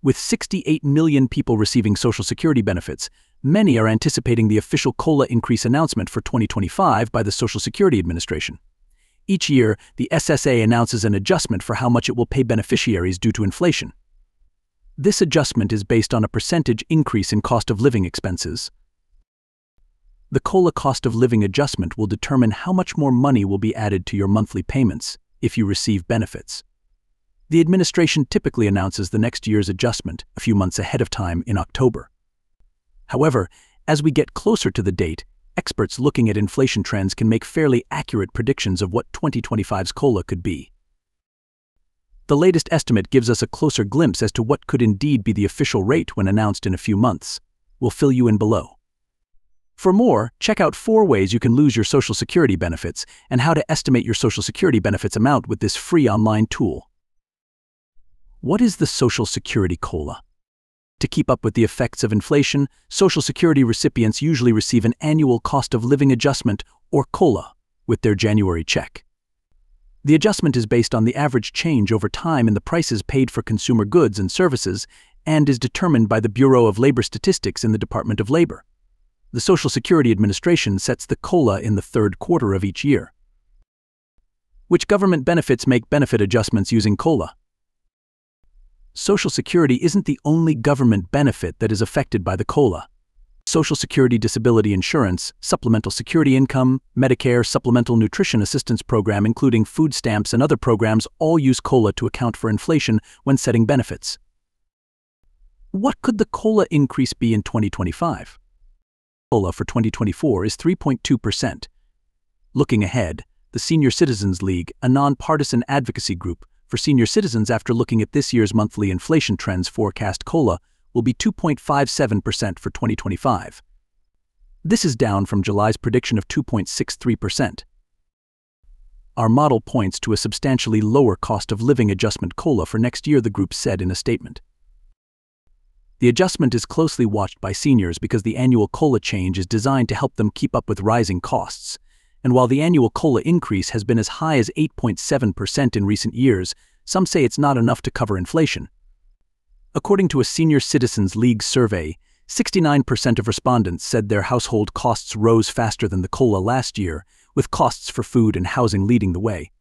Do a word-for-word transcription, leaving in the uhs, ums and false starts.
With sixty-eight million people receiving Social Security benefits, many are anticipating the official COLA increase announcement for twenty twenty-five by the Social Security Administration. Each year, the S S A announces an adjustment for how much it will pay beneficiaries due to inflation. This adjustment is based on a percentage increase in cost of living expenses. The COLA cost of living adjustment will determine how much more money will be added to your monthly payments if you receive benefits. The administration typically announces the next year's adjustment a few months ahead of time in October. However, as we get closer to the date, experts looking at inflation trends can make fairly accurate predictions of what twenty twenty-five's COLA could be. The latest estimate gives us a closer glimpse as to what could indeed be the official rate when announced in a few months. We'll fill you in below. For more, check out four ways you can lose your Social Security benefits and how to estimate your Social Security benefits amount with this free online tool. What is the Social Security COLA? To keep up with the effects of inflation, Social Security recipients usually receive an annual cost of living adjustment, or COLA, with their January check. The adjustment is based on the average change over time in the prices paid for consumer goods and services and is determined by the Bureau of Labor Statistics in the Department of Labor. The Social Security Administration sets the COLA in the third quarter of each year. Which government benefits make benefit adjustments using COLA? Social Security isn't the only government benefit that is affected by the COLA. Social Security Disability Insurance, Supplemental Security Income, Medicare, Supplemental Nutrition Assistance Program, including food stamps and other programs, all use COLA to account for inflation when setting benefits. What could the COLA increase be in twenty twenty-five? COLA for twenty twenty-four is three point two percent. Looking ahead, the Senior Citizens League, a nonpartisan advocacy group, for senior citizens after looking at this year's monthly inflation trends forecast COLA will be two point five seven percent for twenty twenty-five. This is down from July's prediction of two point six three percent. Our model points to a substantially lower cost of living adjustment COLA for next year, the group said in a statement. The adjustment is closely watched by seniors because the annual COLA change is designed to help them keep up with rising costs. And while the annual COLA increase has been as high as eight point seven percent in recent years, some say it's not enough to cover inflation. According to a Senior Citizens League survey, sixty-nine percent of respondents said their household costs rose faster than the COLA last year, with costs for food and housing leading the way.